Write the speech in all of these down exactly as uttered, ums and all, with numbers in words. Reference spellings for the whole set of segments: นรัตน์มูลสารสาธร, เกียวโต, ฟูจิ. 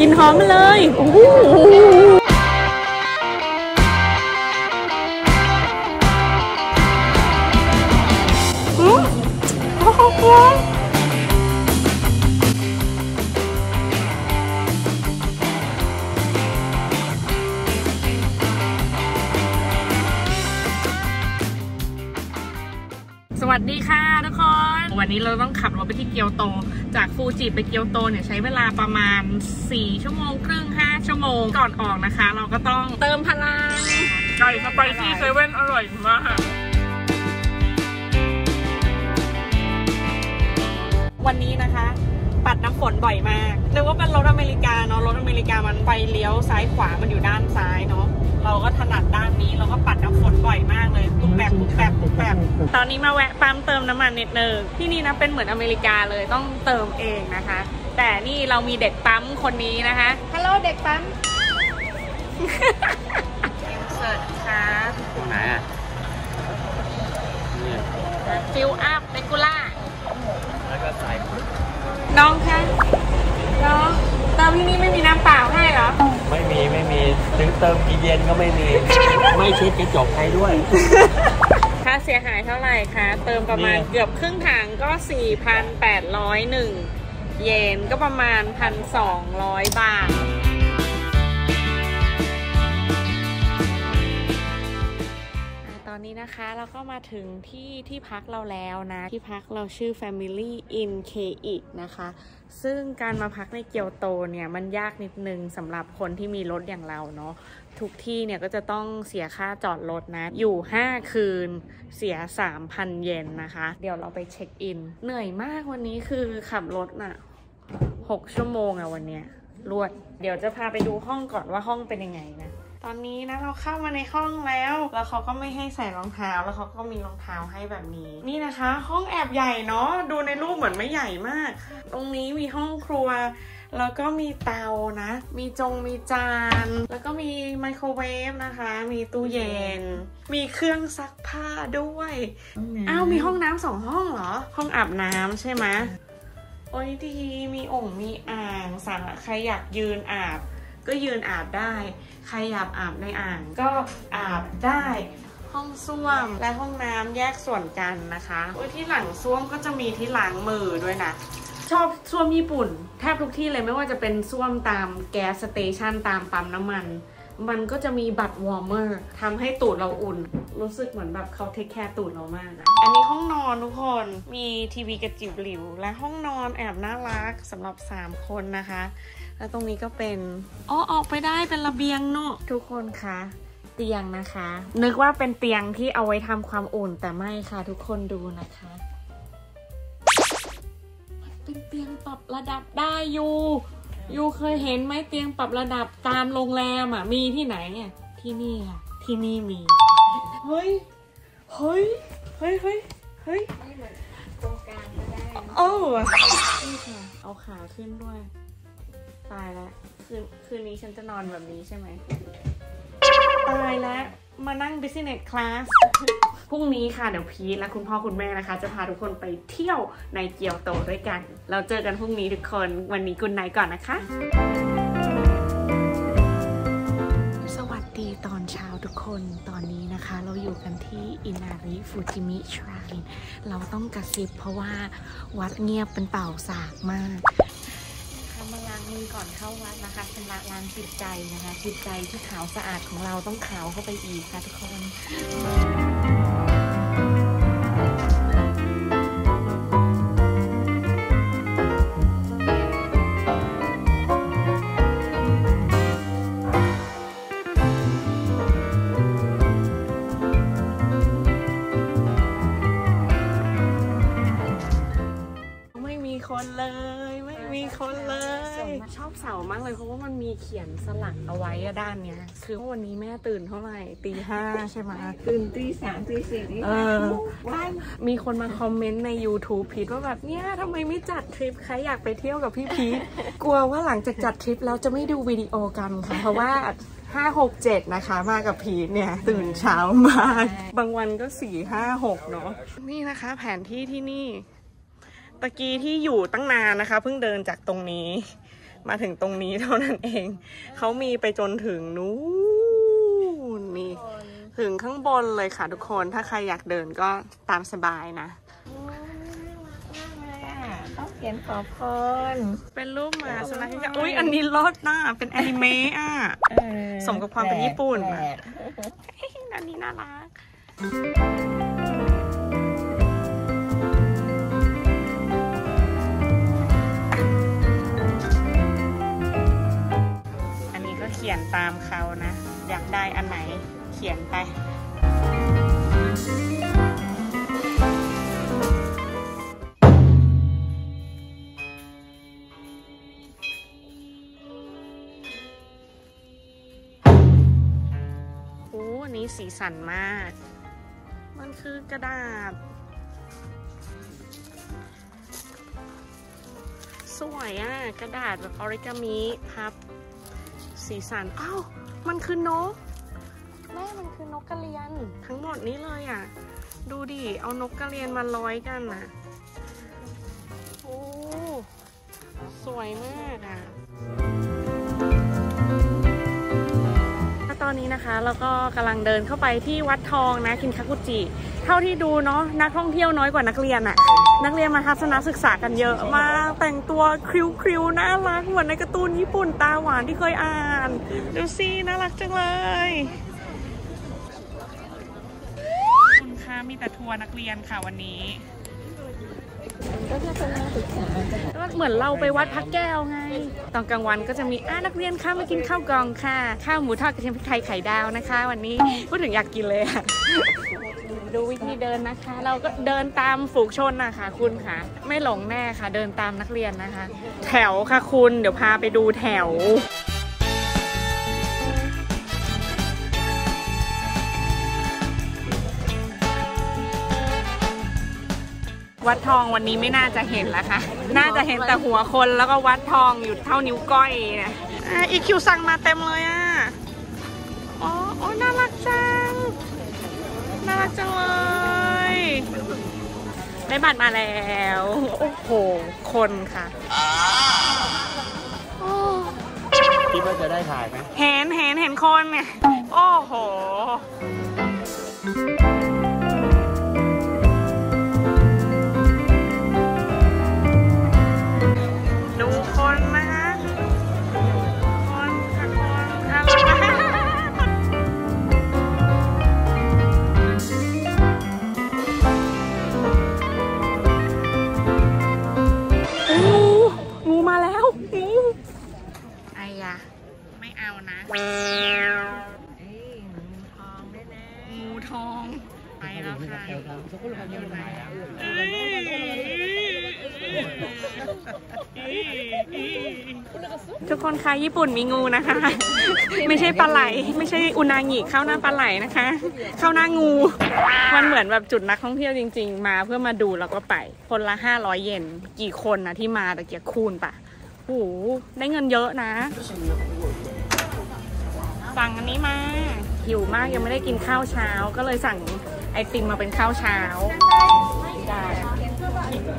กลิ่นหอมมาเลยโอ้โหสวัสดีค่ะทุกคนวันนี้เราต้องขับรถไปที่เกียวโตจากฟูจิไปเกียวโตเนี่ยใช้เวลาประมาณสี่ชั่วโมงครึ่งห้าชั่วโมงก่อนออกนะคะเราก็ต้องเติมพลังไก่สไปซี่เซเว่นอร่อยมากวันนี้นะคะปัดน้ำฝนบ่อยมากนึกว่าเป็นรถอเมริกาเนาะรถอเมริกามันไฟเลี้ยวซ้ายขวามันอยู่ด้านซ้ายเนาะเราก็ถนัดด้านนี้เราก็ปัดน้ำฝนบ่อยมากเลยปุ๊บแปบปุ๊บแปบปุ๊บแปบตอนนี้มาแวะปั๊มเติมน้ำมันนิดนึงที่นี่นะเป็นเหมือนอเมริกาเลยต้องเติมเองนะคะแต่นี่เรามีเด็กปั๊มคนนี้นะคะฮัลโหลเด็กปั๊มอินเสิร์ตค่ะตรงไหนอ่ะฟิลอัพเรกูล่าแล้วก็ใส่น้องคะน้องเติมที่นี่ไม่มีน้ำเปล่าให้เหรอไม่มีไม่มีถึงเติมกี่เย็นก็ไม่มีไม่เช็ดกระจกให้ด้วยค่าเสียหายเท่าไหร่คะเติมประมาณเกือบครึ่งถังก็ สี่พันแปดร้อยหนึ่ง เยนก็ประมาณ หนึ่งพันสองร้อย บาทตอนนี้นะคะเราก็มาถึงที่ที่พักเราแล้วนะที่พักเราชื่อ Family in Kei นะคะซึ่งการมาพักในเกียวโตเนี่ยมันยากนิดนึงสำหรับคนที่มีรถอย่างเราเนาะทุกที่เนี่ยก็จะต้องเสียค่าจอดรถนะอยู่ห้าคืนเสีย สามพัน เยนนะคะเดี๋ยวเราไปเช็คอินเหนื่อยมากวันนี้คือขับรถน่ะหกชั่วโมงอะวันเนี้ยรวดเดี๋ยวจะพาไปดูห้องก่อนว่าห้องเป็นยังไงนะตอนนี้นะเราเข้ามาในห้องแล้วแล้วเขาก็ไม่ให้ใส่รองเท้าแล้วเขาก็มีรองเท้าให้แบบนี้นี่นะคะห้องแอบใหญ่เนาะดูในรูปเหมือนไม่ใหญ่มากตรงนี้มีห้องครัวแล้วก็มีเตานะมีจงมีจานแล้วก็มีไมโครเวฟนะคะมีตู้เย็นมีเครื่องซักผ้าด้วยอ้าวมีห้องน้ำสองห้องเหรอห้องอาบน้ำใช่ไหมโอ้ยดีมีโอ่งมีอ่างสำหรับใครอยากยืนอาบก็ยืนอาบได้ใครอยากอาบในอ่างก็อาบได้ห้องส้วมและห้องน้ำแยกส่วนกันนะคะที่หลังส้วมก็จะมีที่ล้างมือด้วยนะชอบส้วมญี่ปุ่นแทบทุกที่เลยไม่ว่าจะเป็นส้วมตามแก๊สสเตชันตามปั๊มน้ำมันมันก็จะมีบัตรวอร์มเมอร์ทำให้ตูดเราอุ่นรู้สึกเหมือนแบบเขาเทคแคร์ตูดเรามากนะอันนี้ห้องนอนทุกคนมีทีวีกระจิบหลิวและห้องนอนแอบน่ารักสำหรับสามคนนะคะแล้วตรงนี้ก็เป็นอ๋อออกไปได้เป็นระเบียงเนาะทุกคนคะเตียงนะคะนึกว่าเป็นเตียงที่เอาไว้ทำความอุ่นแต่ไม่ค่ะทุกคนดูนะคะเป็นเตียงปรับระดับได้อยู่อยู่เคยเห็นไหมเตียงปรับระดับตามโรงแรมอ่ะมีที่ไหนเนี่ยที่นี่ค่ะที่นี่มีเฮ้ยเฮ้ยเฮ้ยเฮ้ยเฮ้ยไม่เหมือนตรงกลางก็ได้โอ้นี่ค่ะเอาขาขึ้นด้วยตายแล้วคืนคืนนี้ฉันจะนอนแบบนี้ใช่ไหมตายแล้วมานั่ง business class พรุ่งนี้ค่ะเดี๋ยวพีทและคุณพ่อคุณแม่นะคะจะพาทุกคนไปเที่ยวในเกียวโตด้วยกันเราเจอกันพรุ่งนี้ทุกคนวันนี้คุณนายก่อนนะคะสวัสดีตอนเช้าทุกคนตอนนี้นะคะเราอยู่กันที่อินาริฟูจิมิชราลินเราต้องกระซิบเพราะว่าวัดเงียบเป็นเป่าสากมากมาล้างมือก่อนเข้าวัดนะคะชำระล้างจิตใจนะคะจิตใจที่ขาวสะอาดของเราต้องขาวเข้าไปอีกค่ะทุกคนไม่มีคนเลยไม่มีคนเลยชอบเสามากเลยเพราะว่ามันมีเขียนสลักเอาไว้ด้านเนี้ยคือวันนี้แม่ตื่นเท่าไหร่ตีห้าใช่ไหมตื่นตีสามตีสี่เออมีคนมาคอมเมนต์ใน YouTube พีทว่าแบบเนี้ยทำไมไม่จัดทริปใครอยากไปเที่ยวกับพี่พีทกลัวว่าหลังจากจัดทริปแล้วจะไม่ดูวิดีโอกันค่ะเพราะว่าห้าหกเจ็ดนะคะมากับพีทเนี่ยตื่นเช้ามากบางวันก็สี่ห้าหกเนาะนี่นะคะแผนที่ที่นี่ตะกี้ที่อยู่ตั้งนานนะคะเพิ่งเดินจากตรงนี้ มาถึงตรงนี้เท่านั้นเองเขามีไปจนถึงนู้นนี่ถึงข้างบนเลยค่ะทุกคนถ้าใครอยากเดินก็ตามสบายนะต้องเขียนขอพรเป็นรูปหมาสุนัขที่จะอุ้ยอันนี้รอดหน้าเป็นแอนิเมะอ่ะสมกับความเป็นญี่ปุ่นอันนี้น่ารักอันนี้ก็เขียนตามเขานะอยากได้อันไหนเขียนไปนี่สีสันมากมันคือกระดาษสวยอ่ะกระดาษแบบออริกามิพับสีสันอ้าวมันคือนกแม่มันคือนกกระเรียนทั้งหมดนี้เลยอ่ะดูดิเอานกกระเรียนมาร้อยกันนะโอ้สวยมากอ่ะตอนนี้นะคะแล้วก็กำลังเดินเข้าไปที่วัดทองนะคินคากุจิเท่าที่ดูเนาะนักท่องเที่ยวน้อยกว่านักเรียนอะนักเรียนมาทัศนศึกษากันเยอะมากแต่งตัวคริ้วๆน่ารักเหมือนในการ์ตูนญี่ปุ่นตาหวานที่เคยอ่านดูสิน่ารักจังเลยคุณคะมีแต่ทัวร์นักเรียนค่ะวันนี้ก็จะเป็นการศึกษาเหมือนเราไปวัดพระแก้วไงตอนกลางวันก็จะมีอ่านักเรียนค่ะมากินข้าวกล่องค่ะข้าวหมูทอดกระเทียมพริกไทยไข่ดาวนะคะวันนี้พูดถึงอยากกินเลยอะดูวิธีเดินนะคะเราก็เดินตามฝูงชนนะคะคุณค่ะไม่หลงแน่ค่ะเดินตามนักเรียนนะคะแถวค่ะคุณเดี๋ยวพาไปดูแถววัดทองวันนี้ไม่น่าจะเห็นแล้วค่ะน่าจะเห็นแต่หัวคนแล้วก็วัดทองอยู่เท่านิ้วก้อยนะอีคิวสั่งมาเต็มเลยอ่ะอ๋ออ๋อน่ารักจังน่ารักจังเลยได้บัตรมาแล้วโอ้โหคนค่ะคิดว่าจะได้ถ่ายไหมเห็นเห็นเห็นคนเนี่ยโอ้โหทุกคนคะญี่ปุ่นมีงูนะคะไม่ใช่ปลาไหลไม่ใช่อุนางิเข้าหน้าปลาไหลนะคะเข้าหน้างูมันเหมือนแบบจุดนักท่องเที่ยวจริงๆมาเพื่อมาดูแล้วก็ไปคนละห้าร้อยเยนกี่คนนะที่มาตะเกียกคูณปะโอ้โหได้เงินเยอะนะสั่งอันนี้มาหิวมากยังไม่ได้กินข้าวเช้าก็เลยสั่งไอติมมาเป็นข้าวเช้า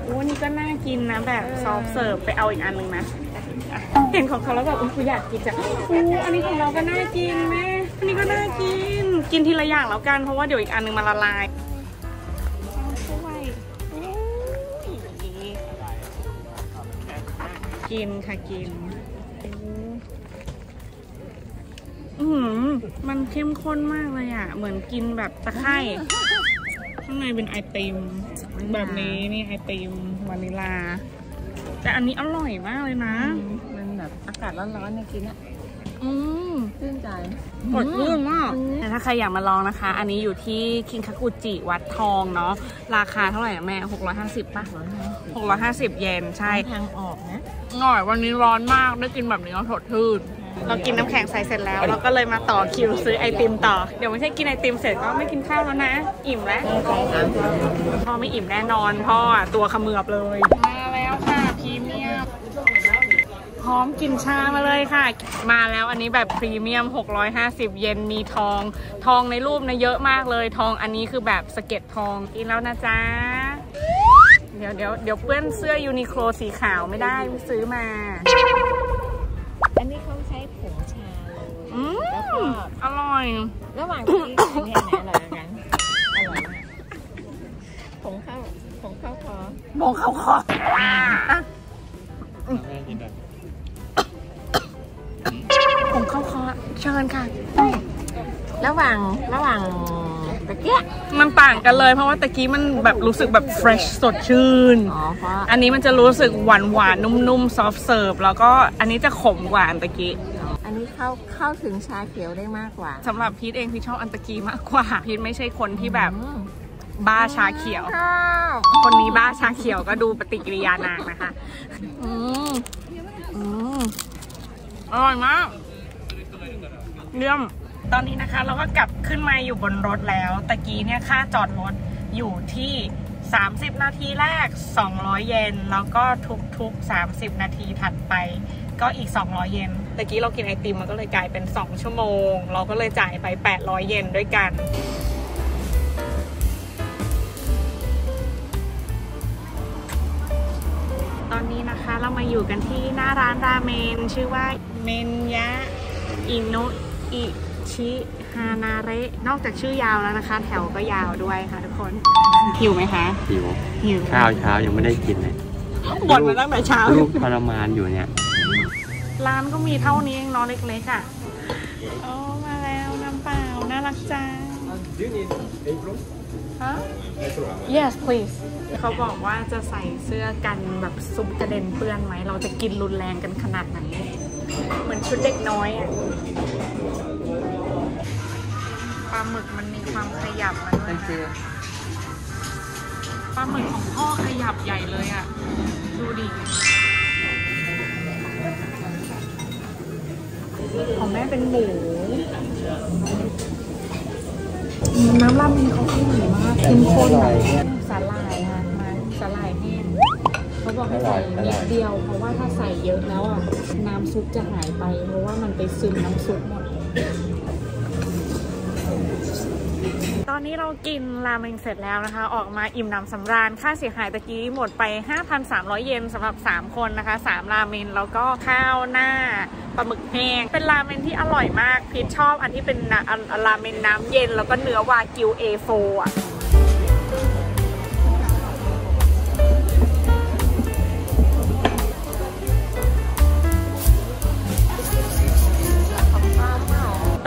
โอ้นี่ก็น่ากินนะแบบซอฟเสิร์ฟไปเอาอีกอันหนึ่งนะเห็นของเขาแล้วแบบอุ้ยกูอยากกินจังอู้อันนี้ของเราก็น่ากินแม่อันนี้ก็น่ากินกินทีละอย่างแล้วกันเพราะว่าเดี๋ยวอีกอันหนึ่งมันละลายกินค่ะกินอืมมันเข้มข้นมากเลยอ่ะเหมือนกินแบบตะไคร่ข้างในเป็นไอติมแบบนี้นี่ไอติมวานิลาแต่อันนี้อร่อยมากเลยนะมันแบบอากาศร้อนๆเนี่ยกินอ่ะอืมชื่นใจหมดเรื่องมากแต่ถ้าใครอยากมาลองนะคะอันนี้อยู่ที่คินคากุจิวัดทองเนาะราคาเท่าไหร่แม่หกร้อยห้าสิบป่ะหกร้อยห้าสิบเยนใช่ทางออกนะหน่อยวันนี้ร้อนมากได้กินแบบนี้ก็สดชื่นเรากินน้ำแข็งใสเสร็จแล้วเราก็เลยมาต่อคิวซื้อไอติมต่อเดี๋ยวไม่ใช่กินไอติมเสร็จก็ไม่กินข้าวแล้วนะอิ่มแล้วพ่อไม่อิ่มแน่นอนพ่อตัวเขมือบเลยมาแล้วค่ะพรีเมียมพร้อมกินชามาเลยค่ะมาแล้วอันนี้แบบพรีเมียมหกร้อยห้าสิบเยนมีทองทองในรูปนะเยอะมากเลยทองอันนี้คือแบบสะเก็ดทองกินแล้วนะจ๊ะเดี๋ยวเดี๋ยวเดี๋ยวเปื้อนเสื้อยูนิโคลสีขาวไม่ได้ซื้อมา อันนี้เขาใช้ผงชาเลยแล้วก็อร่อยระหว่างที่เนี่ยอร่อยกันอร่อยผงข้าวผงข้าวคอผงข้าวคอผงข้าวคอเชิญค่ะระหว่างระหว่างตะเกียมันต่างกันเลยเพราะว่าตะกี้มันแบบรู้สึกแบบ fresh สดชื่น อ, อันนี้มันจะรู้สึกหวานหวานนุ่มๆ soft serve แล้วก็อันนี้จะขมหวานตะกี้อันนี้เข้าเข้าถึงชาเขียวได้มากกว่าสำหรับพีทเองพีทชอบอันตะกี้มากกว่าพีทไม่ใช่คนที่แบบบ้าชาเขียวคนนี้บ้าชาเขียวก็ดูปฏิกิริยานางนะคะอืมอืมอร่อยมากเยี่ยมตอนนี้นะคะเราก็กลับขึ้นมาอยู่บนรถแล้วตะกี้เนี่ยค่าจอดรถอยู่ที่สามสิบนาทีแรกสองร้อยเยนแล้วก็ทุกๆสามสิบนาทีถัดไปก็อีกสองร้อยเยนตะกี้เรากินไอติมมันก็เลยกลายเป็นสองชั่วโมงเราก็เลยจ่ายไปแปดร้อยเยนด้วยกันตอนนี้นะคะเรามาอยู่กันที่หน้าร้านราเมนชื่อว่าเมนยะอินุอิชิฮานาเระนอกจากชื่อยาวแล้วนะคะแถวก็ยาวด้วยค่ะทุกคนหิวไหมคะหิวหิวข้าวเช้ายังไม่ได้กินเลยบ่นมาตั้งแต่เช้าลูกทรมานอยู่เนี่ยร้านก็มีเท่านี้เองน้องเล็กๆอ่ะโอ้มาแล้วน้ำเปล่าน่ารักจัง Do you need apron? ฮะ Yes please เขาบอกว่าจะใส่เสื้อกันแบบซุปกระเด็นเปื้อนไหมเราจะกินรุนแรงกันขนาดไหนเหมือนชุดเด็กน้อยอ่ะปลาหมึกมันมีความขยับมาด้วยนะปลาหมึกของพ่อขยับใหญ่เลยอ่ะดูดิของแม่เป็นหมูน้ำราเมนเขาเข้มข้นมากเข้มข้นสาหร่ายค่ะมาสาหร่ายแห้งเขาบอกให้ใส่นิดเดียวเพราะว่าถ้าใส่เยอะแล้วอ่ะน้ำซุปจะหายไปเพราะว่ามันไปซึมน้ำซุปหมดตอนนี้เรากินราเมงเสร็จแล้วนะคะออกมาอิ่มหนำสำราญค่าเสียหายตะกี้หมดไป ห้าพันสามร้อย เยนสำหรับสามคนนะคะสามราเมงแล้วก็ข้าวหน้าปลาหมึกแห้งเป็นราเมงที่อร่อยมากพีชชอบอันที่เป็นราเมงน้ำเย็นแล้วก็เนื้อวากิว เอ โฟร์ อ่ะ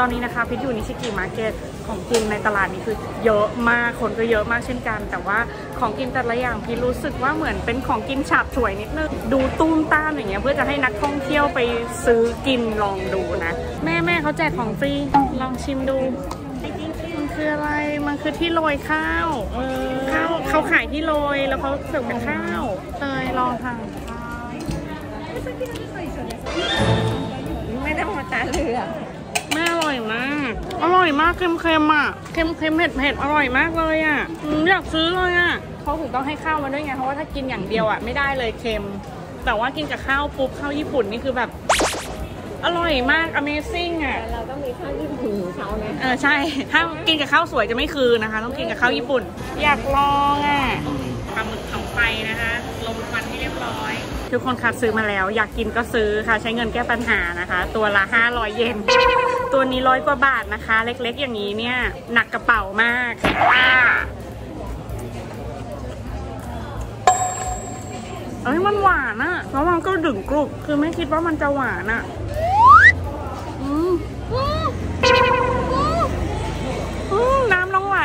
ตอนนี้นะคะพิทอยู่นิชิกิมาร์เก็ตของกินในตลาดนี้คือเยอะมากคนก็เยอะมากเช่นกันแต่ว่าของกินแต่ละอย่างพิทรู้สึกว่าเหมือนเป็นของกินฉาบฉวยนิดนึงดูตุ้มต้ามอย่างเงี้ยเพื่อจะให้นักท่องเที่ยวไปซื้อกินลองดูนะแม่แม่เขาแจกของฟรีลองชิมดูมันคืออะไรมันคือที่โรยข้าวข้าวเขาขายที่โรยแล้วเขาเสิร์ฟเป็นข้าวเตยลองค่ะไม่ได้มาจานเลยอ่ะแม่อร่อยมากอร่อยมากเค็มๆอ่ะเค็มๆเผ็ดๆอร่อยมากเลยอ่ะอยากซื้อเลยอ่ะเขาถึงต้องให้ข้าวมาด้วยไงเพราะว่าถ้ากินอย่างเดียวอ่ะไม่ได้เลยเค็มแต่ว่ากินกับข้าวปุ๊บข้าวญี่ปุ่นนี่คือแบบอร่อยมาก amazing อ่ะเราต้องมีข้าวญี่ปุ่นเขาเนี่ยเออใช่ถ้ากินกับข้าวสวยจะไม่คืนนะคะต้องกินกับข้าวญี่ปุ่นอยากลองอ่ะปลาหมึกเผาไฟนะคะลงควันให้เรียบร้อยทุกคนค่ะซื้อมาแล้วอยากกินก็ซื้อค่ะใช้เงินแก้ปัญหานะคะตัวละห้าร้อยเยนตัวนี้ร้อยกว่าบาทนะคะเล็กๆอย่างนี้เนี่ยหนักกระเป๋ามากเอ้ยมันหวานอะแล้วมันก็ดึงกรุบคือไม่คิดว่ามันจะหวานอะน้ำลงไหล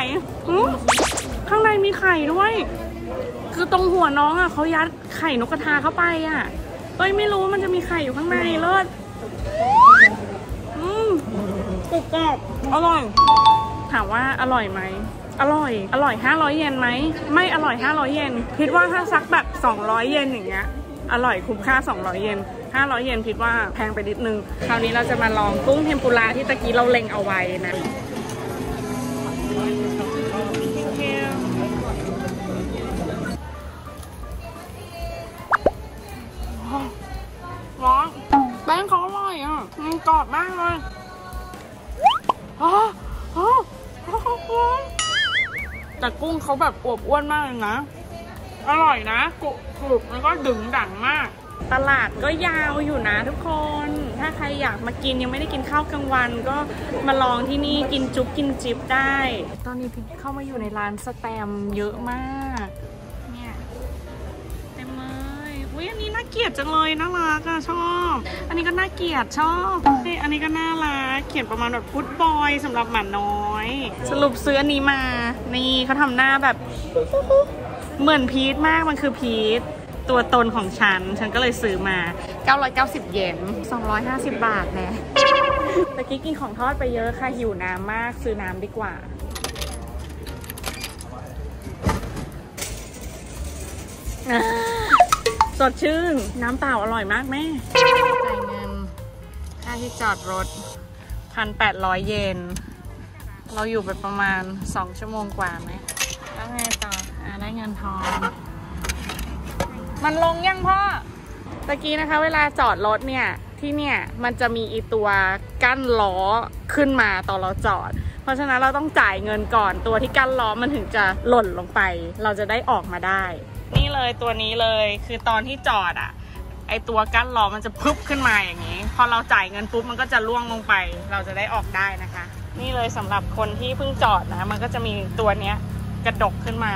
ข้างในมีไข่ด้วยคือตรงหัวน้องอ่ะเขายัดไข่นกกระทาเข้าไปอ่ะเอ้ยไม่รู้มันจะมีไข่อยู่ข้างในเลิศอืมกรุบกรอบอร่อยถามว่าอร่อยไหมอร่อยอร่อยห้าร้อยเยนไหมไม่อร่อยห้าร้อยเยนคิดว่าถ้าซักแบบสองร้อยเยนอย่างเงี้ยอร่อยคุ้มค่าสองร้อยเยนห้าร้อยเยนคิดว่าแพงไปนิดนึงคราวนี้เราจะมาลองกุ้งเทมปุระที่ตะกี้เราเล็งเอาไว้นะแป้งเขาอร่อยอ่ะกรอบมากเลยอ๋ออ๋อแต่กุ้งเขาแบบอวบอ้วนมากเลยนะอร่อยนะกรุบแล้วก็ดึงดั่งมาก ตลาดก็ยาวอยู่นะทุกคนถ้าใครอยากมากินยังไม่ได้กินข้าวกลางวันก็มาลองที่นี่กินจุ๊บกินจิ๊บได้ตอนนี้พี่เข้ามาอยู่ในร้านสแตมเยอะมากเนี่ยเต็มเลยอุ้ยอันนี้น่าเกลียดจังเลยน่ารักอ่ะชอบอันนี้ก็น่าเกลียดชอบอันนี้ก็น่ารักเขียนประมาณแบบฟุตบอยสำหรับหมาน้อยสรุปซื้ออันนี้มานี่เขาทำหน้าแบบเหมือนพีทมากมันคือพีทตัวตนของฉันฉันก็เลยซื้อมาเก้าร้อยเก้าสิบเยนสองร้อยห้าสิบบาทแน่ตะกี้กินของทอดไปเยอะค่ะหิวน้ำมากซื้อน้ำดีกว่าสดชื่นน้ำเปล่าอร่อยมากแม่จ่ายเงินค่าที่จอดรถ หนึ่งพันแปดร้อย เยนเราอยู่ไปประมาณสองชั่วโมงกว่าไหมแล้วไงต่อได้เงินทอนมันลงยังพ่อตะกี้นะคะเวลาจอดรถเนี่ยที่เนี่ยมันจะมีอีตัวกั้นล้อขึ้นมาตอนเราจอดเพราะฉะนั้นเราต้องจ่ายเงินก่อนตัวที่กั้นล้อมันถึงจะหล่นลงไปเราจะได้ออกมาได้นี่เลยตัวนี้เลยคือตอนที่จอดอ่ะไอตัวกั้นล้อมันจะพึบขึ้นมาอย่างนี้พอเราจ่ายเงินปุ๊บมันก็จะล่วงลงไปเราจะได้ออกได้นะคะนี่เลยสำหรับคนที่เพิ่งจอดนะมันก็จะมีตัวเนี้ยกระดกขึ้นมา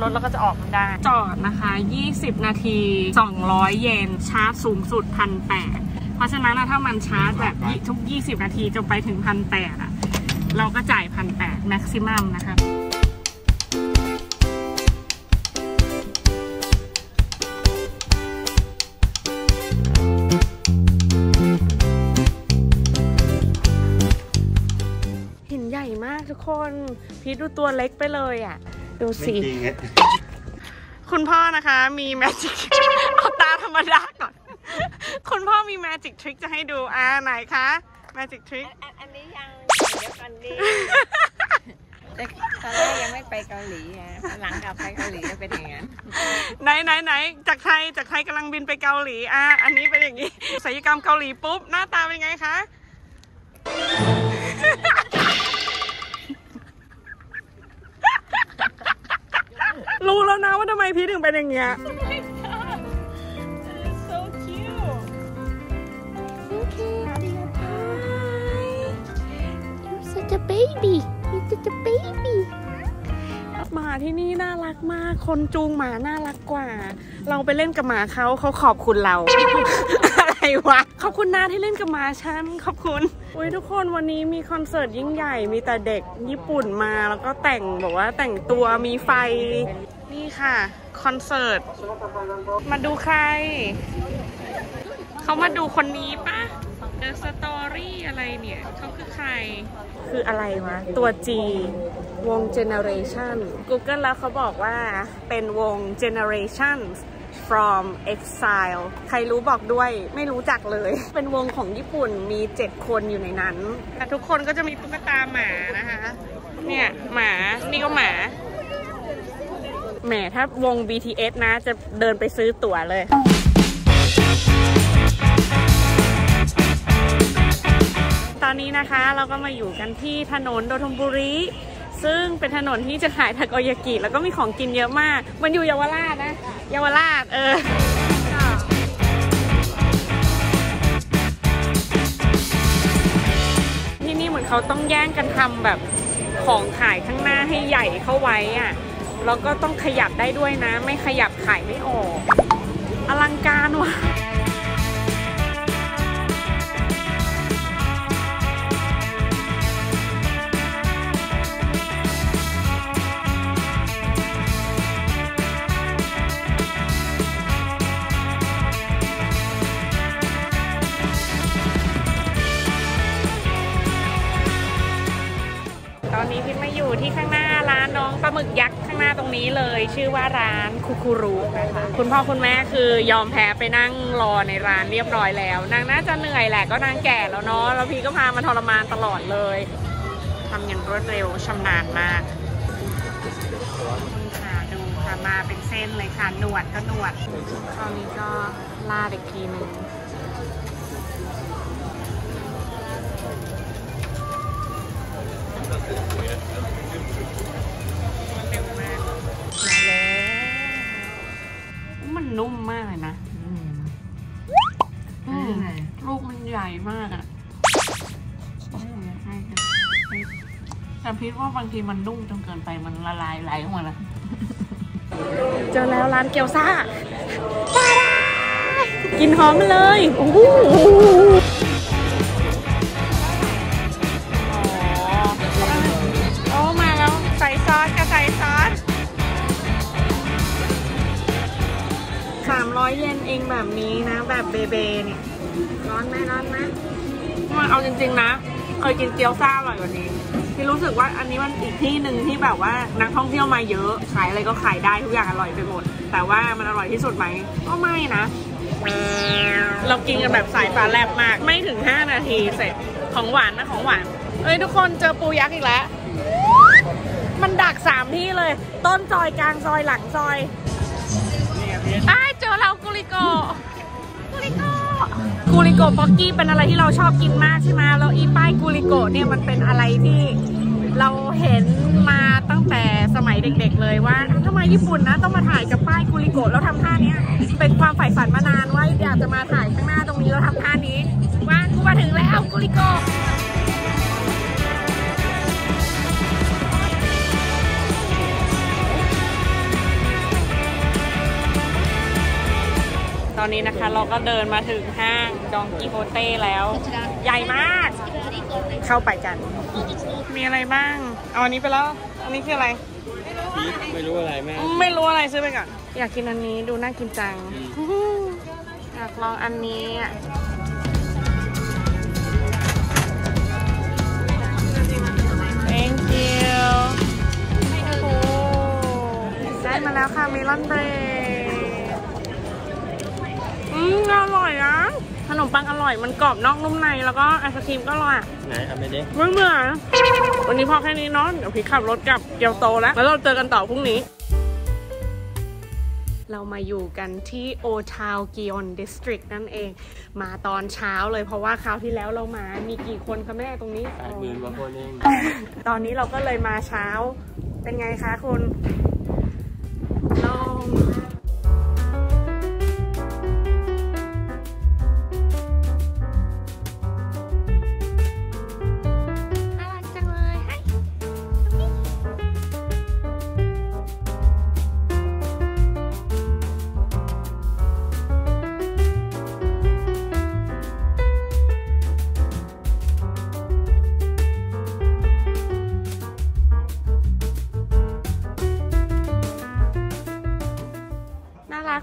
รถเราก็จะออกมาได้จอดนะคะยี่สิบนาทีสองร้อยเยนชาร์จสูงสุด หนึ่งพันแปดร้อย เพราะฉะนั้นถ้ามันชาร์จแบบทุกยี่สิบนาทีจนไปถึง หนึ่งพันแปดร้อย อ่ะเราก็จ่าย หนึ่งพันแปดร้อย แม็กซิมัมนะคะหินใหญ่มากทุกคนพีทดูตัวเล็กไปเลยอ่ะดูสิคุณพ่อนะคะมีแมจิกเอาตาธรรมดาก่อนคุณพ่อมีแมจิกทริคจะให้ดูอ่าไหนคะแมจิกทริคอันนี้ยังเดี๋ยวก่อนดีตอนแรกยังไม่ไปเกาหลีฮะหลังกลับไปเกาหลีจะเป็นอย่างนั้นไหนไหนไหนจากไทยจากไทยกำลังบินไปเกาหลีอ่าอันนี้เป็นอย่างนี้ศิลปกรรมเกาหลีปุ๊บหน้าตาเป็นไงคะรู้แล้วนะว่าทำไมพี่ถึงเป็นอย่างเงี้ย so cute หมาที่นี่น่ารักมากคนจูงหมาน่ารักกว่าเราไปเล่นกับหมาเขาเขาขอบคุณเราอะไรวะขอบคุณนะที่เล่นกับหมาฉันขอบคุณอุ้ยทุกคนวันนี้มีคอนเสิร์ตยิ่งใหญ่มีแต่เด็กญี่ปุ่นมาแล้วก็แต่งบอกว่าแต่งตัวมีไฟนี่ค่ะคอนเสิร์ตมาดูใครเขามาดูคนนี้ปะเดอะสตอรี่อะไรเนี่ยเขาคือใครคืออะไรวะตัว G วง Generation Google แล้วเขาบอกว่าเป็นวง Generation from Exile ใครรู้บอกด้วยไม่รู้จักเลยเป็นวงของญี่ปุ่นมีเจ็ดคนอยู่ในนั้นแต่ทุกคนก็จะมีตุ๊กตาหมานะคะเนี่ยหมานี่ก็หมาแหมถ้าวง บี ที เอส นะจะเดินไปซื้อตั๋วเลยตอนนี้นะคะเราก็มาอยู่กันที่ถนนโดทมบุรีซึ่งเป็นถนนที่จะขายทาโกยากิแล้วก็มีของกินเยอะมากมันอยู่เยาวราชนะเยาวราชเออที่นี่เหมือนเขาต้องแย่งกันทำแบบของขายข้างหน้าให้ใหญ่เข้าไว้อ่ะแล้วก็ต้องขยับได้ด้วยนะไม่ขยับขายไม่ออกอลังการว่ะยักษ์ข้างหน้าตรงนี้เลยชื่อว่าร้านคุคุรุนะคะคุณพ่อคุณแม่คือยอมแพ้ไปนั่งรอในร้านเรียบร้อยแล้วนางน่าจะเหนื่อยแหละก็นางแก่แล้วเนาะแล้วพี่ก็พามาทรมานตลอดเลยทำอย่างรวดเร็วชำนาญมากคุณค่ะดูค่ะมาเป็นเส้นเลยค่ะหนวดก็หนวดคราวนี้ก็ลาดอีกทีหนึ่งนุ่มมากเลยนะ แต่พิดว่าบางทีมันนุ่มจนเกินไปมันละลายไหลออกมาแล้วเจอแล้วร้านเกี๊ยวซ่ากินหอมเลยโอ้โหโอ้มาแล้วใส่ซอสกับใส่ซอสสามร้อยเยนเองแบบนี้นะแบบเบเบเนี่ยร้อนไหมร้อนไหมมันเอาจริงๆนะเคยกินเกี๊ยวซ่าอร่อยกว่านี้ที่รู้สึกว่าอันนี้มันอีกที่หนึ่งที่แบบว่านักท่องเที่ยวมาเยอะขายอะไรก็ขายได้ทุกอย่างอร่อยไปหมดแต่ว่ามันอร่อยที่สุดไหมก็ไม่นะเรากินกันแบบสายฟ้าแลบมากไม่ถึงห้านาทีเสร็จของหวานนะของหวานเอ้ยทุกคนเจอปูยักษ์อีกแล้วมันดักสามที่เลยต้นซอยกลางซอยหลังซอยอ้ายเจอเรากุลิโกกุลิโกกูลิโกะป๊อกกี้เป็นอะไรที่เราชอบกินมากใช่ไหมแล้วอีป้ายกูลิโกะเนี่ยมันเป็นอะไรที่เราเห็นมาตั้งแต่สมัยเด็กๆเลยว่าทำไมญี่ปุ่นนะต้องมาถ่ายกับป้ายกูลิโกะแล้วทำท่านี้เป็นความใฝ่ฝันมานานว่าอยากจะมาถ่ายข้างหน้าตรงนี้แล้วทำท่านี้ว่ากูมาถึงแล้วกูลิโกะตอนนี้นะคะเราก็เดินมาถึงห้างดองกิโฮเต้แล้วใหญ่มากเข้าไปกันมีอะไรบ้างเอาอันนี้ไปแล้วอันนี้คืออะไรไม่รู้อะไรแม่ไม่รู้อะไรซื้อไปก่อนอยากกินอันนี้ดูน่ากินจังอยากลองอันนี้thank you โอ้ได้มาแล้วค่ะเมลอนเบรดอืมอร่อยนะขนมปังอร่อยมันกรอบนอกนุ่มในแล้วก็ไอศครีมก็อร่อยไหนเอาไปดิไม่เหมือนวันนี้พอแค่นี้เนาะเดี๋ยวพี่ขับรถกลับเกียวโตแล้วแล้วเราเจอกันต่อพรุ่งนี้เรามาอยู่กันที่โอทาวเกียอนดิสตริกนั่นเองมาตอนเช้าเลยเพราะว่าคราวที่แล้วเรามามีกี่คนคะแม่ตรงนี้สามหมื่นกว่าคนเองตอนนี้เราก็เลยมาเช้าเป็นไงคะคุณลอง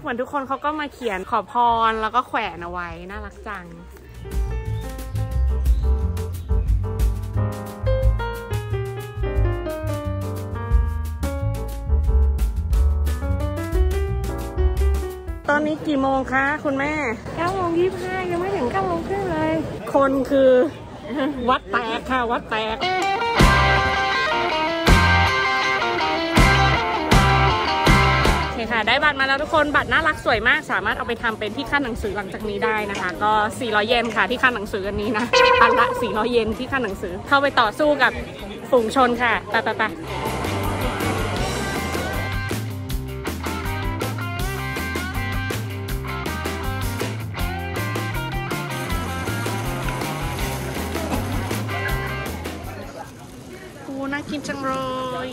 เหมือนทุกคนเขาก็มาเขียนขอพรแล้วก็แขวนเอาไว้น่ารักจังตอนนี้กี่โมงคะคุณแม่เก้าโมงยี่สิบห้ายังไม่ถึงเก้าโมงครึ่งเลยคนคือวัดแตกค่ะวัดแตกได้บัตรมาแล้วทุกคนบัตรน่ารักสวยมากสามารถเอาไปทำเป็นที่ขั้นหนังสือหลังจากนี้ได้นะคะก็สี่ร้อยเยนค่ะที่ขั้นหนังสืออันนี้นะอันละสี่ร้อยเยนที่ขั้นหนังสือเข้าไปต่อสู้กับฝูงชนค่ะไปไปไปปูน่ากินจังเลย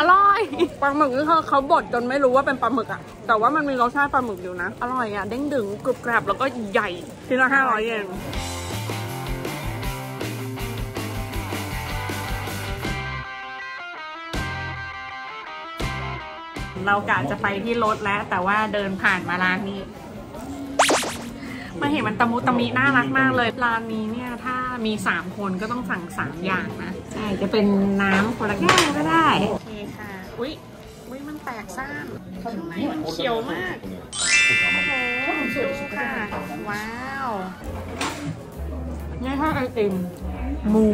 อร่อยปลาหมึกนี่เขาเขาบดจนไม่รู้ว่าเป็นปลาหมึกอ่ะแต่ว่ามันมีรสชาติปลาหมึกอยู่นะอร่อยอ่ะเด้งดึงกรุบกรับแล้วก็ใหญ่ชิ้นละห้าร้อยเยนเรากะจะไปที่รถแล้วแต่ว่าเดินผ่านมาร้านนี้มาเห็นมันตะมุตะมิน่ารักมากเลยร้านนี้เนี่ยถ้ามีสามคนก็ต้องสั่งสามอย่างนะใช่จะเป็นน้ำคนละแก้วก็ได้โอเคค่ะอุ้ยอุ้ยมันแตกซ่านมันเขียวมากโอ้โหดูค่ะว้าวนี่ค่ะไอติมหมู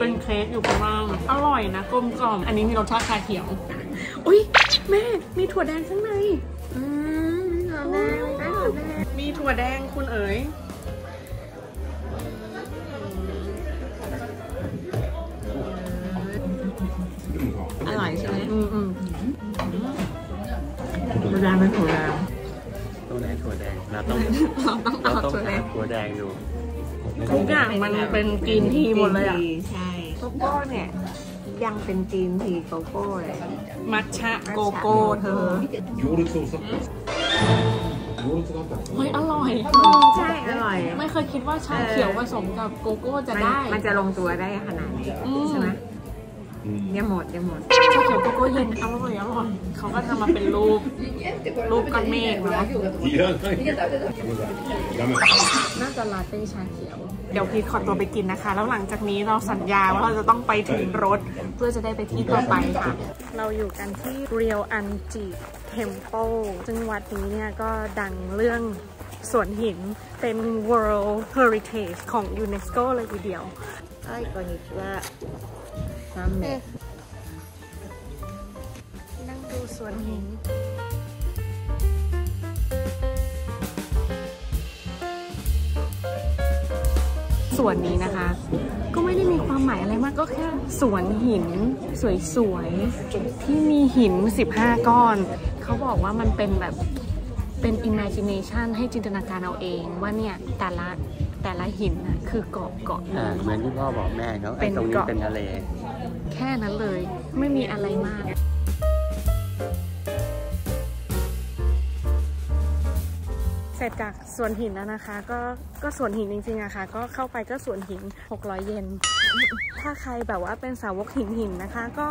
เป็นเค้กอยู่ข้างล่างอร่อยนะกลมกล่อมอันนี้มีรสชาติชาเขียวอุ้ยแม่มีถั่วแดงข้างในอืมถั่วแดงมีถั่วแดงคุณเอ๋ยอร่อยใช่ไหมอืมอืมถั่วแดงเป็นถั่วแดงตัวไหนถั่วแดง เราต้องเราต้องหาถั่วแดงดูทุกอย่างมันเป็นจีนทีหมดเลยอ่ะใช่โกโก้เนี่ยยังเป็นจีนทีโกโก้เลยมัทฉะโกโก้เธอเฮ้ยอร่อยใช่อร่อยไม่เคยคิดว่าชาเขียวผสมกับโกโก้จะได้มันจะลงตัวได้ขนาดนี้ใช่ไหมเนี่ยหมดเนี่ยหมดชาเขียวโกโก้เย็นอร่อยอร่อยเขาก็ทำมาเป็นรูปรูปก้อนเมฆนะน่าจะลาเต้ชาเขียวเดี๋ยวพีทขอตัวไปกินนะคะแล้วหลังจากนี้เราสัญญาว่าเราจะต้องไปถึงรถเพื่อจะได้ไปที่ต่อไปค่ะเราอยู่กันที่เรียวอันจิเทมเพิลซึ่งวัดนี้เนี่ยก็ดังเรื่องสวนหินเป็น World Heritage ของ ยูเนสโก เลยทีเดียวไอ้คนนี้ว่านั่งดูสวนหินสวนนี้นะคะก็ไม่ได้มีความหมายอะไรมากก็แค่สวนหินสวยๆที่มีหินสิบห้าก้อนเขาบอกว่ามันเป็นแบบเป็น imagination ให้จินตนาการเอาเองว่าเนี่ยแต่ละแต่ละหินนะคือเกาะเกาะอ่าเหมือนที่พ่อบอกแม่เขาไอ้ตรงนี้เป็นทะเลแค่นั้นเลยไม่มีอะไรมากเสร็จจากสวนหินแล้วนะคะก็ก็สวนหินจริงๆอะค่ะก็เข้าไปก็สวนหินหกร้อยเยนถ้าใครแบบว่าเป็นสาวกหินหินนะคะก็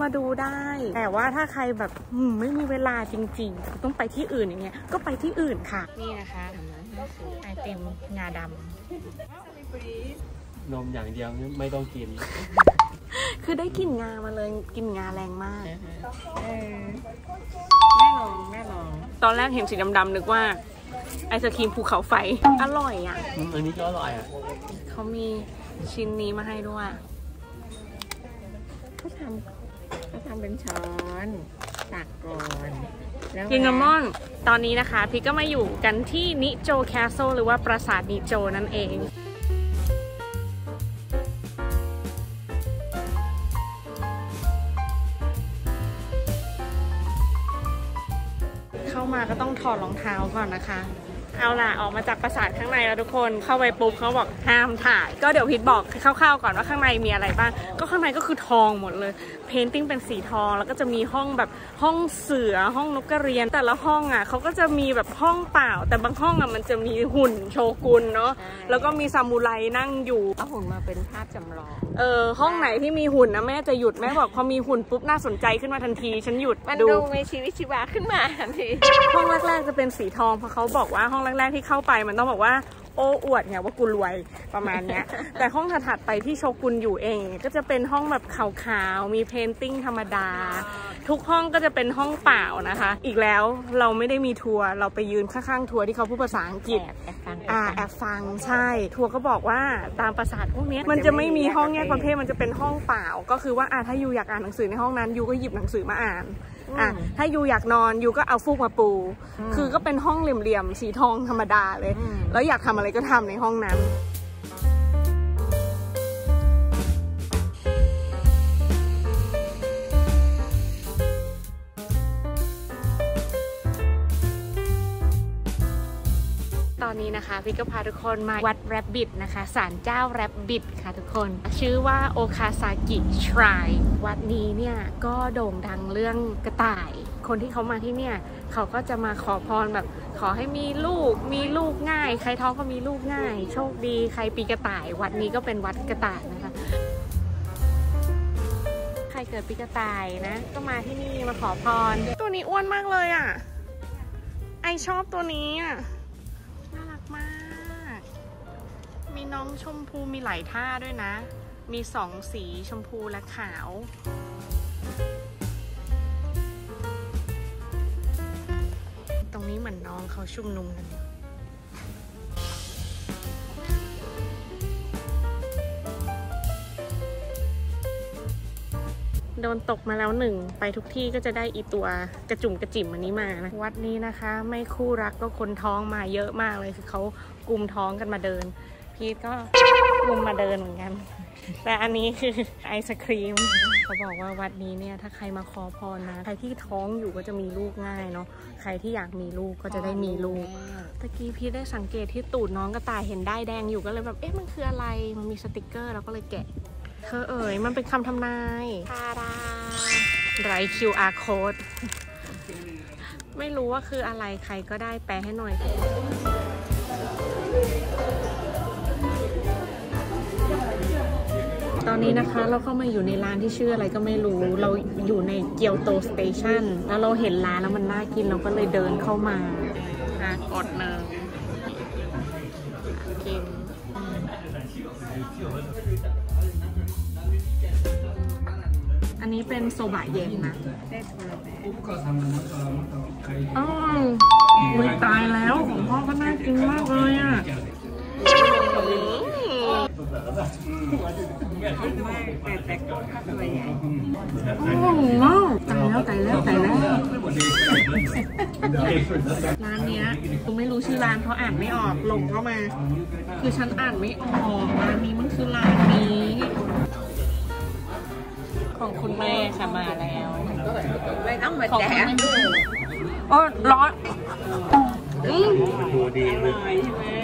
มาดูได้แต่ว่าถ้าใครแบบไม่มีเวลาจริงๆต้องไปที่อื่นอย่างเงี้ยก็ไปที่อื่นค่ะนี่นะคะไอติมงาดำนมอย่างเดียวไม่ต้องกินคือได้กลิ่นงามาเลยกลิ่นงาแรงมากแน่นอนแน่นอนตอนแรกเห็นสีดำๆนึกว่าไอศครีมภูเขาไฟอร่อยอ่ะอันนี้ก็อร่อยอ่ะเขามีชิ้นนี้มาให้ด้วยเขาทำเขาทำเป็นช้อนตักก่อนกินน้ำม่อนตอนนี้นะคะพี่ก็มาอยู่กันที่นิโจแคสเซิลหรือว่าปราสาทนิโจนั่นเองเข้ามาก็ต้องถอดรองเท้าก่อนนะคะเอาล่ะออกมาจากปราสาทข้างในแล้วทุกคนเข้าไปปุ๊บเขาบอกห้ามถ่ายก็เดี๋ยวพีทบอกคร่าวๆก่อนว่าข้างในมีอะไรบ้างก็ข้างในก็คือทองหมดเลยเพนติ้งเป็นสีทองแล้วก็จะมีห้องแบบห้องเสือห้องนกกระเรียนแต่ละห้องอ่ะเขาก็จะมีแบบห้องเปล่าแต่บางห้องอ่ะมันจะมีหุ่นโชกุนเนาะแล้วก็มีซามูไรนั่งอยู่เอาหุ่นมาเป็นภาพจำลองเออห้องไหนที่มีหุ่นนะแม่จะหยุดแม่บอกพอมีหุ่นปุ๊บน่าสนใจขึ้นมาทันทีฉันหยุดมันดูมีชีวิตชีวาขึ้นมาทันทีห้องแรกๆจะเป็นสีทองเพราะเขาบอกว่าห้องแรกๆที่เข้าไปมันต้องบอกว่าโอ้อวดเนี่ยว่ากูรวยประมาณเนี้ย แต่ห้องถัดๆไปที่โชกุนอยู่เองก็จะเป็นห้องแบบขาวๆมีเพนติ้งธรรมดา ทุกห้องก็จะเป็นห้องเปล่านะคะอีกแล้วเราไม่ได้มีทัวร์เราไปยืนข้างๆทัวร์ที่เขาพูดภาษาอังกฤษอ่าแอบฟังใช่ทัวร์ก็บอกว่าตามปราสาทพวกนี้มันจะไม่มีห้องแยกประเภทมันจะเป็นห้องเปล่าก็คือว่าอ่าถ้ายูอยากอ่านหนังสือในห้องนั้นยูก็หยิบหนังสือมาอ่านอ่ะถ้ายูอยากนอนยูก็เอาฟูกมาปูคือก็เป็นห้องเหลี่ยมๆสีทองธรรมดาเลยแล้วอยากทำอะไรก็ทำในห้องนั้นตอนนี้นะคะพี่ก็พาทุกคนมาวัดแรบบิทนะคะศาลเจ้าแรบบิทค่ะทุกคนชื่อว่าโอคาซากิชไรน์วัดนี้เนี่ยก็โด่งดังเรื่องกระต่ายคนที่เขามาที่เนี่ยเขาก็จะมาขอพรแบบขอให้มีลูกมีลูกง่ายใครท้องก็มีลูกง่ายโชคดีใครปีกระต่ายวัดนี้ก็เป็นวัดกระต่ายนะคะใครเกิดปีกระต่ายนะก็มาที่นี่มาขอพรตัวนี้อ้วนมากเลยอ่ะไอชอบตัวนี้อ่ะมากมีน้องชมพูมีหลายท่าด้วยนะมีสองสีชมพูและขาวตรงนี้เหมือนน้องเขาชุมนุมกันโดนตกมาแล้วหนึ่งไปทุกที่ก็จะได้อีตัวกระจุ่มกระจิ๋มอันนี้มานะวัดนี้นะคะไม่คู่รักก็คนท้องมาเยอะมากเลยคือเขากุมท้องกันมาเดินพีทก็ อุ้มมาเดินเหมือนกันแต่อันนี้คือไอศครีมเขาบอกว่าวัดนี้เนี่ยถ้าใครมาขอพรนะใครที่ท้องอยู่ก็จะมีลูกง่ายเนาะใครที่อยากมีลูกก็จะได้มีลูกตะกี้พี่ได้สังเกตที่ตูดน้องกระต่ายเห็นได้แดงอยู่ก็เลยแบบเอ๊ะมันคืออะไรมันมีสติกเกอร์เราก็เลยแกะเธอเอ๋ยมันเป็นคำทำนายทาราไร คิว อาร์ code ไม่รู้ว่าคืออะไรใครก็ได้แปลให้หน่อยตอนนี้นะคะเราเข้ามาอยู่ในร้านที่ชื่ออะไรก็ไม่รู้เราอยู่ในเกียวโตสเตชันแล้วเราเห็นร้านแล้วมันน่ากินเราก็เลยเดินเข้ามาอ่ะกดหนึ่งกินอันนี้เป็นโซบะเย็นนะอ๋อไม่ตายแล้วของพ่อก็น่ากินมากเลยอ่ะแต่แต่ก็ตัวใหญ่โอ้โหตายแล้วตายแล้วตายแล้วร้านเนี้ยกูไม่รู้ชื่อร้านเพราะอ่านไม่ออกลงเข้ามาคือฉันอ่านไม่ออกร้านนี้มันคือร้านนี้ของคุณแม่ค่ะมาแล้วของแม่โอ้ร้อนมันดูดีเลย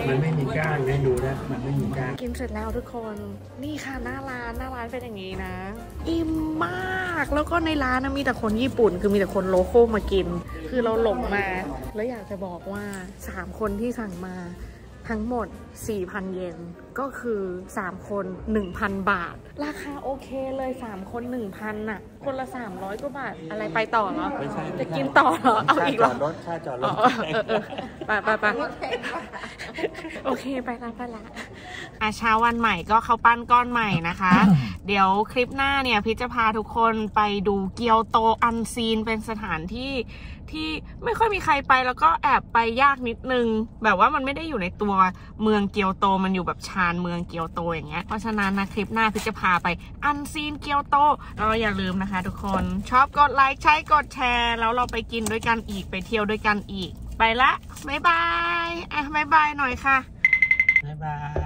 มันไม่มีก้างนะดูนะมันไม่มีก้างกินเสร็จแล้วทุกคนนี่ค่ะหน้าร้านหน้าร้านเป็นอย่างนี้นะอิ่มมากแล้วก็ในร้านมีแต่คนญี่ปุ่นคือมีแต่คนโลโก้มากินคือเราหลงมาแล้วอยากจะบอกว่าสามคนที่สั่งมาทั้งหมด สี่พัน เยนก็คือสามคน หนึ่งพัน บาทราคาโอเคเลยสามคนหนึ่งพันน่ะคนละสามร้อยกว่าบาทอะไรไปต่อเหรอไม่ใช่จะกินต่อเหรอเอาอีกเหรอค่าจอดรถไปๆโอเคไปกันไปละอาเช้าวันใหม่ก็เข้าปั้นก้อนใหม่นะคะเดี๋ยวคลิปหน้าเนี่ยพิชจะพาทุกคนไปดูเกียวโตอันซีนเป็นสถานที่ที่ไม่ค่อยมีใครไปแล้วก็แอบไปยากนิดนึงแบบว่ามันไม่ได้อยู่ในตัวเมืองเกียวโตมันอยู่แบบชานเมืองเกียวโตอย่างเงี้ยเพราะฉะนั้นนะคลิปหน้าพิชจะพาไปอันซีนเกียวโตเราอย่าลืมนะคะทุกคนชอบกดไลค์ใช้กดแชร์แล้วเราไปกินด้วยกันอีกไปเที่ยวด้วยกันอีกไปละบ๊ายบายอ่ะบ๊ายบายหน่อยค่ะบ๊ายบาย